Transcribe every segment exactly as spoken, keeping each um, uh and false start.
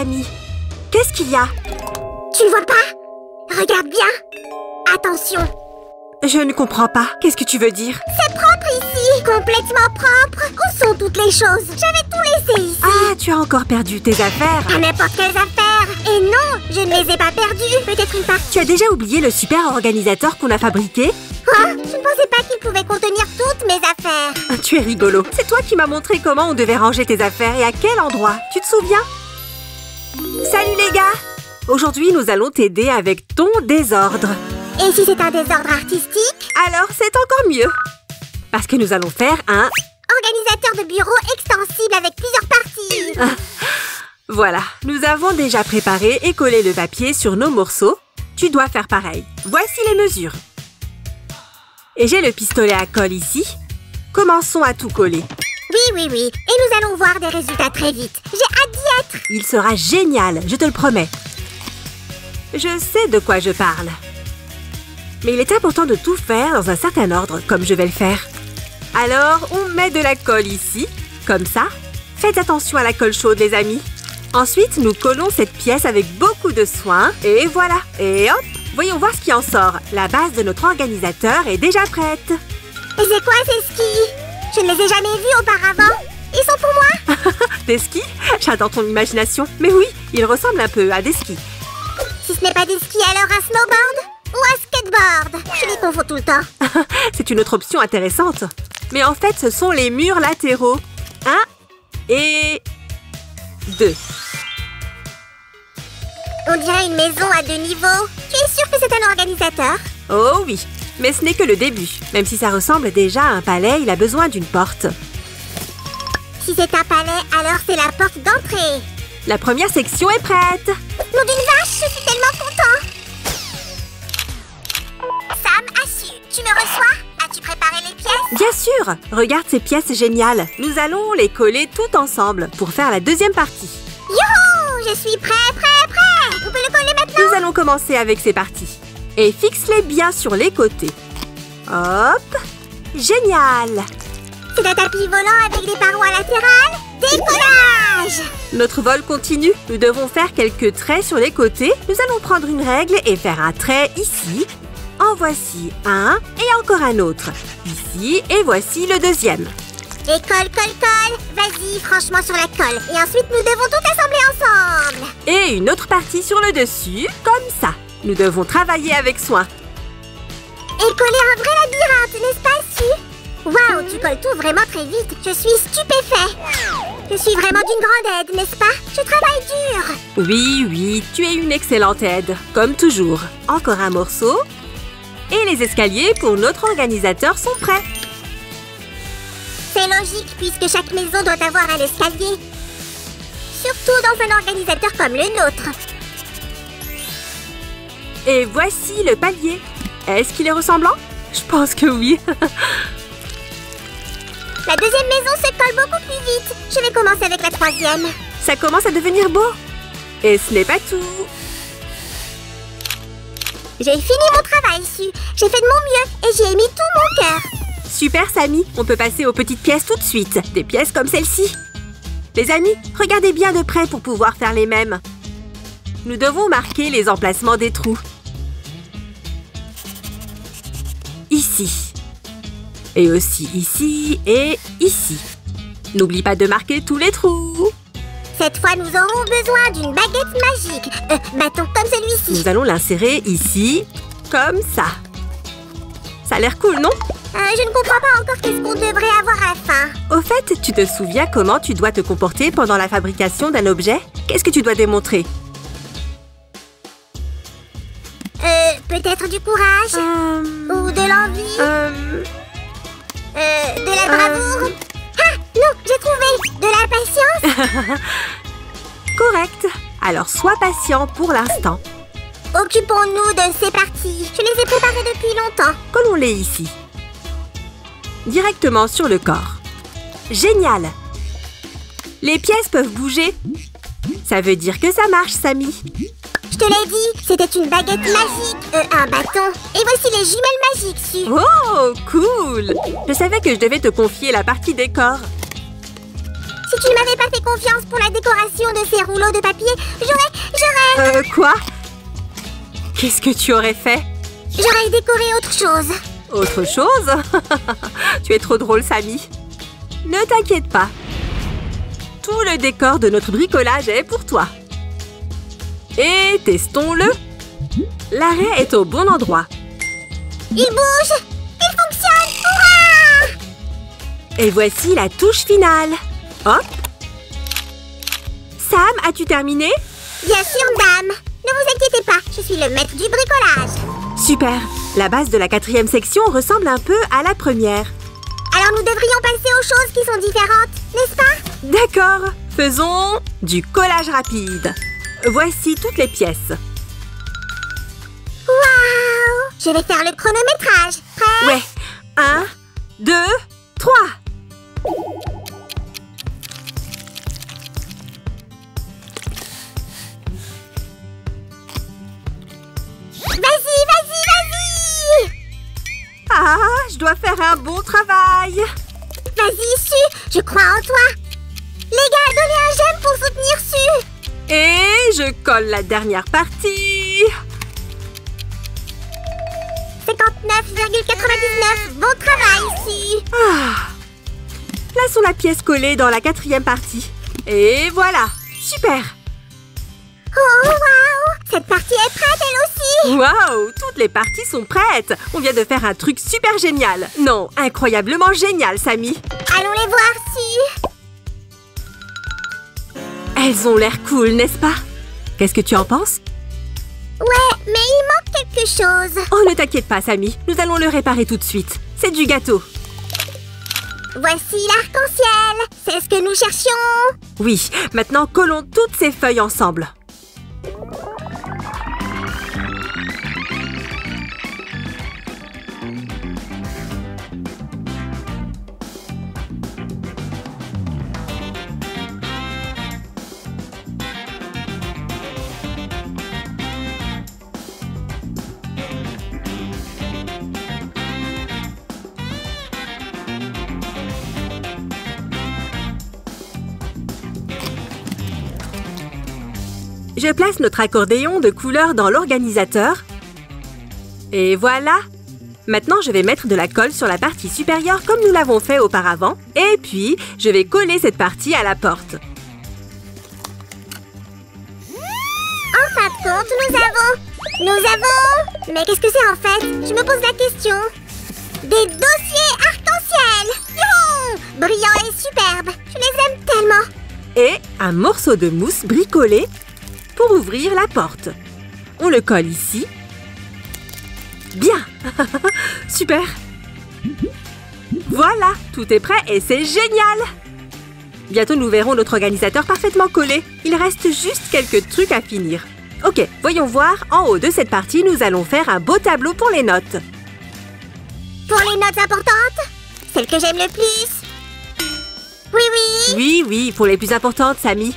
Camille. Qu'est-ce qu'il y a? Tu le vois pas? Regarde bien. Attention. Je ne comprends pas. Qu'est-ce que tu veux dire? C'est propre ici. Complètement propre. Où sont toutes les choses? J'avais tout laissé ici. Ah, tu as encore perdu tes affaires. Pas n'importe quelles affaires. Et non, je ne les ai pas perdues. Peut-être une partie. Tu as déjà oublié le super organisateur qu'on a fabriqué? Quoi? Je ne pensais pas qu'il pouvait contenir toutes mes affaires. Ah, tu es rigolo. C'est toi qui m'as montré comment on devait ranger tes affaires et à quel endroit. Tu te souviens? Salut les gars! Aujourd'hui, nous allons t'aider avec ton désordre. Et si c'est un désordre artistique? Alors, c'est encore mieux. Parce que nous allons faire un... organisateur de bureau extensible avec plusieurs parties. Voilà, nous avons déjà préparé et collé le papier sur nos morceaux. Tu dois faire pareil. Voici les mesures. Et j'ai le pistolet à colle ici. Commençons à tout coller. Oui, oui, oui. Et nous allons voir des résultats très vite. J'ai hâte d'y être. Il sera génial, je te le promets. Je sais de quoi je parle. Mais il est important de tout faire dans un certain ordre, comme je vais le faire. Alors, on met de la colle ici, comme ça. Faites attention à la colle chaude, les amis. Ensuite, nous collons cette pièce avec beaucoup de soin. Et voilà. Et hop, voyons voir ce qui en sort. La base de notre organisateur est déjà prête. Et c'est quoi ces skis? Je ne les ai jamais vus auparavant. Ils sont pour moi. Des skis? J'adore ton imagination. Mais oui, ils ressemblent un peu à des skis. Si ce n'est pas des skis, alors un snowboard? Ou un skateboard? Je les confonds tout le temps. C'est une autre option intéressante. Mais en fait, ce sont les murs latéraux. Un et deux. On dirait une maison à deux niveaux. Tu es sûre que c'est un organisateur? Oh oui, mais ce n'est que le début. Même si ça ressemble déjà à un palais, il a besoin d'une porte. Si c'est un palais, alors c'est la porte d'entrée. La première section est prête. Nom d'une vache, je suis tellement content. Sam, Assu, tu me reçois? As-tu préparé les pièces? Bien sûr! Regarde ces pièces géniales. Nous allons les coller toutes ensemble pour faire la deuxième partie. Youhou! Je suis prêt, prêt, prêt! On peut le coller maintenant? Nous allons commencer avec ces parties. Et fixe-les bien sur les côtés. Hop! Génial! C'est un tapis volant avec des parois latérales. Décollage! Notre vol continue. Nous devons faire quelques traits sur les côtés. Nous allons prendre une règle et faire un trait ici. En voici un et encore un autre. Ici, et voici le deuxième. Et colle, colle, colle. Vas-y, franchement sur la colle. Et ensuite, nous devons tout assembler ensemble. Et une autre partie sur le dessus, comme ça. Nous devons travailler avec soin. Et coller un vrai labyrinthe, n'est-ce pas, Su? Waouh, tu colles tout vraiment très vite. Je suis stupéfait. Je suis vraiment d'une grande aide, n'est-ce pas? Je travaille dur. Oui, oui, tu es une excellente aide, comme toujours. Encore un morceau. Et les escaliers pour notre organisateur sont prêts. C'est logique puisque chaque maison doit avoir un escalier. Surtout dans un organisateur comme le nôtre. Et voici le palier. Est-ce qu'il est ressemblant? Je pense que oui. La deuxième maison se colle beaucoup plus vite. Je vais commencer avec la troisième. Ça commence à devenir beau. Et ce n'est pas tout. J'ai fini mon travail, Su. J'ai fait de mon mieux et j'ai mis tout mon cœur. Super, Samy. On peut passer aux petites pièces tout de suite. Des pièces comme celle-ci. Les amis, regardez bien de près pour pouvoir faire les mêmes. Nous devons marquer les emplacements des trous. Ici. Et aussi ici et ici. N'oublie pas de marquer tous les trous. Cette fois, nous aurons besoin d'une baguette magique. Euh, bâton comme celui-ci. Nous allons l'insérer ici, comme ça. Ça a l'air cool, non? euh, Je ne comprends pas encore qu'est-ce qu'on devrait avoir à faire. Au fait, tu te souviens comment tu dois te comporter pendant la fabrication d'un objet? Qu'est-ce que tu dois démontrer? Euh, peut-être du courage euh... ou de l'envie euh... euh, de la bravoure euh... Non, j'ai trouvé de la patience. Correct. Alors, sois patient pour l'instant. Occupons-nous de ces parties. Je les ai préparées depuis longtemps. Collons-les ici. Directement sur le corps. Génial. Les pièces peuvent bouger. Ça veut dire que ça marche, Samy. Je te l'ai dit, c'était une baguette magique. Euh, un bâton. Et voici les jumelles magiques, Su. Oh, cool. Je savais que je devais te confier la partie des corps. Si tu ne m'avais pas fait confiance pour la décoration de ces rouleaux de papier, j'aurais... j'aurais... Euh, quoi? Qu'est-ce que tu aurais fait? J'aurais décoré autre chose. Autre chose? Tu es trop drôle, Samy. Ne t'inquiète pas. Tout le décor de notre bricolage est pour toi. Et testons-le. L'arrêt est au bon endroit. Il bouge! Il fonctionne! Hurrah! Et voici la touche finale. Hop! Sam, as-tu terminé? Bien sûr, dame. Ne vous inquiétez pas, je suis le maître du bricolage. Super! La base de la quatrième section ressemble un peu à la première. Alors nous devrions passer aux choses qui sont différentes, n'est-ce pas? D'accord! Faisons du collage rapide. Voici toutes les pièces. Waouh! Je vais faire le chronométrage. Prêt? Ouais. Un, deux, trois. Vas-y, vas-y, vas-y! Ah, je dois faire un bon travail. Vas-y, Su, je crois en toi. Les gars, donnez un j'aime pour soutenir Su. Et je colle la dernière partie. cinquante-neuf virgule quatre-vingt-dix-neuf, bon travail, ici. Ah. Plaçons la pièce collée dans la quatrième partie. Et voilà, super. Oh, waouh, cette partie est prête, elle aussi. Waouh, toutes les parties sont prêtes. On vient de faire un truc super génial. Non, incroyablement génial, Samy. Allons les voir, Su. Elles ont l'air cool, n'est-ce pas? Qu'est-ce que tu en penses? Ouais, mais il manque quelque chose. Oh, ne t'inquiète pas, Samy. Nous allons le réparer tout de suite. C'est du gâteau. Voici l'arc-en-ciel. C'est ce que nous cherchions. Oui, maintenant collons toutes ces feuilles ensemble. Je place notre accordéon de couleur dans l'organisateur. Et voilà! Maintenant, je vais mettre de la colle sur la partie supérieure comme nous l'avons fait auparavant. Et puis, je vais coller cette partie à la porte. En fin de compte, nous avons... Nous avons... Mais qu'est-ce que c'est en fait? Je me pose la question. Des dossiers arc-en-ciel! Youhou! Brillants et superbes! Je les aime tellement! Et un morceau de mousse bricolé pour ouvrir la porte. On le colle ici. Bien. Super. Voilà, tout est prêt et c'est génial. Bientôt, nous verrons notre organisateur parfaitement collé. Il reste juste quelques trucs à finir. Ok, voyons voir. En haut de cette partie, nous allons faire un beau tableau pour les notes. Pour les notes importantes? Celles que j'aime le plus? Oui, oui. Oui, oui, pour les plus importantes, Samy.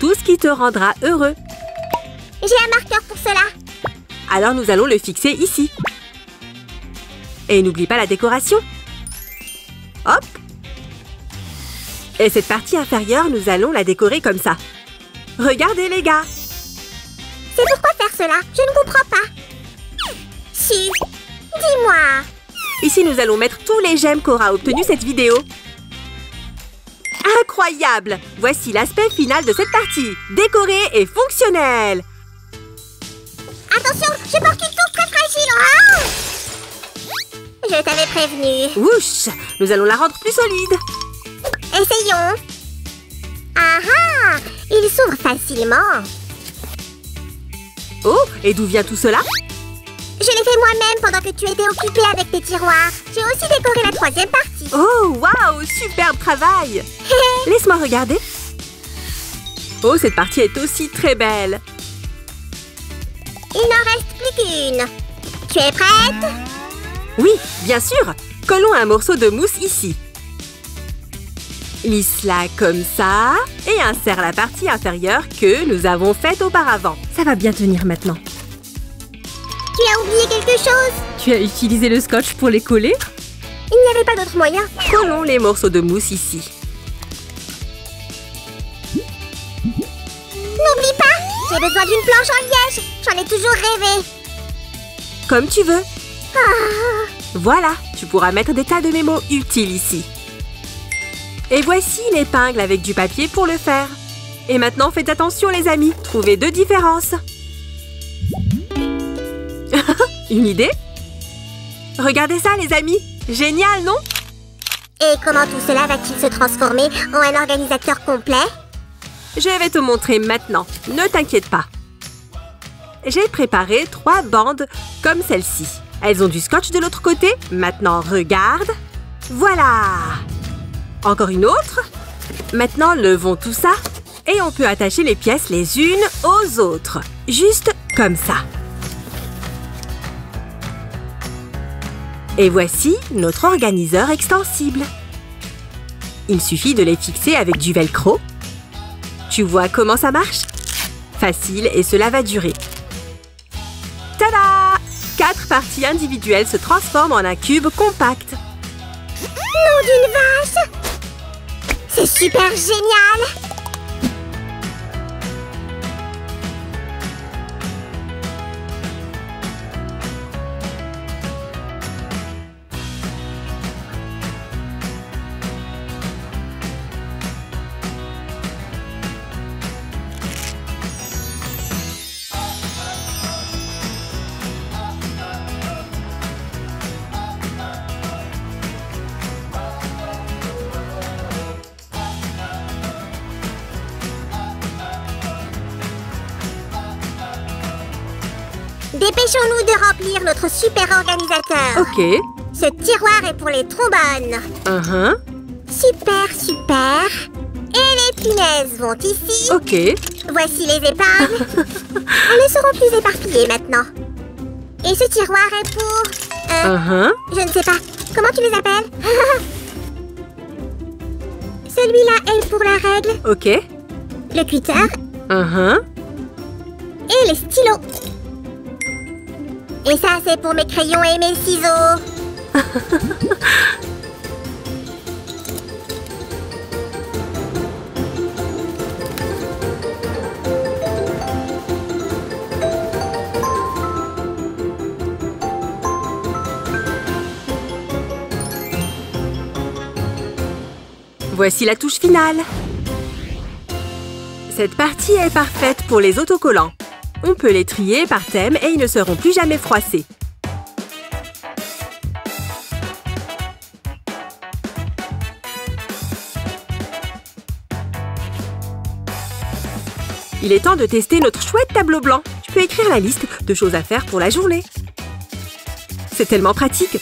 Tout ce qui te rendra heureux. J'ai un marqueur pour cela. Alors nous allons le fixer ici. Et n'oublie pas la décoration. Hop. Et cette partie inférieure, nous allons la décorer comme ça. Regardez les gars. C'est pourquoi faire cela? Je ne comprends pas. Si. Dis-moi. Ici, nous allons mettre tous les j'aime qu'aura obtenu cette vidéo. Incroyable! Voici l'aspect final de cette partie, décoré et fonctionnel. Attention, je porte une tour très fragile. Ah! Je t'avais prévenu. Wouch! Nous allons la rendre plus solide. Essayons. Ah ah! Il s'ouvre facilement. Oh, et d'où vient tout cela? Je l'ai fait moi-même pendant que tu étais occupée avec tes tiroirs. J'ai aussi décoré la troisième partie. Oh, waouh, superbe travail. Laisse-moi regarder. Oh, cette partie est aussi très belle. Il n'en reste plus qu'une. Tu es prête? Oui, bien sûr. Collons un morceau de mousse ici. Lisse-la comme ça et insère la partie inférieure que nous avons faite auparavant. Ça va bien tenir maintenant. Tu as oublié quelque chose? Tu as utilisé le scotch pour les coller? Il n'y avait pas d'autre moyen. Collons les morceaux de mousse ici. J'ai besoin d'une planche en liège. J'en ai toujours rêvé. Comme tu veux. Ah. Voilà, tu pourras mettre des tas de mémos utiles ici. Et voici une épingle avec du papier pour le faire. Et maintenant, faites attention les amis, trouvez deux différences. Une idée? Regardez ça les amis, génial non? Et comment tout cela va-t-il se transformer en un organisateur complet? Je vais te montrer maintenant, ne t'inquiète pas. J'ai préparé trois bandes comme celle-ci. Elles ont du scotch de l'autre côté, maintenant regarde. Voilà! Encore une autre. Maintenant, levons tout ça. Et on peut attacher les pièces les unes aux autres. Juste comme ça. Et voici notre organiseur extensible. Il suffit de les fixer avec du velcro. Tu vois comment ça marche? Facile et cela va durer. Tada! Quatre parties individuelles se transforment en un cube compact. Nom d'une vache! C'est super génial! Dépêchons-nous de remplir notre super organisateur. Ok. Ce tiroir est pour les trombones. Uh-huh. Super, super. Et les punaises vont ici. Ok. Voici les épingles. Elles seront plus éparpillées maintenant. Et ce tiroir est pour... Euh, uh-huh. Je ne sais pas. Comment tu les appelles? Celui-là est pour la règle. Ok. Le cutter. Uh-huh. Et les stylos. Et ça, c'est pour mes crayons et mes ciseaux. Voici la touche finale. Cette partie est parfaite pour les autocollants. On peut les trier par thème et ils ne seront plus jamais froissés. Il est temps de tester notre chouette tableau blanc. Tu peux écrire la liste de choses à faire pour la journée. C'est tellement pratique.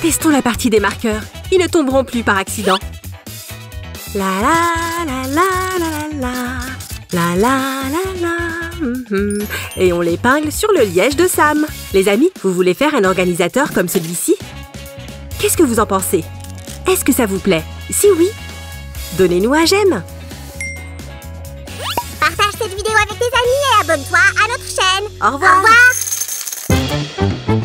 Testons la partie des marqueurs. Ils ne tomberont plus par accident. La la la la la la la la la. Et on l'épingle sur le liège de Sam. Les amis, vous voulez faire un organisateur comme celui-ci? Qu'est-ce que vous en pensez? Est-ce que ça vous plaît? Si oui, donnez-nous un j'aime. Partage cette vidéo avec tes amis et abonne-toi à notre chaîne. Au revoir. Au revoir.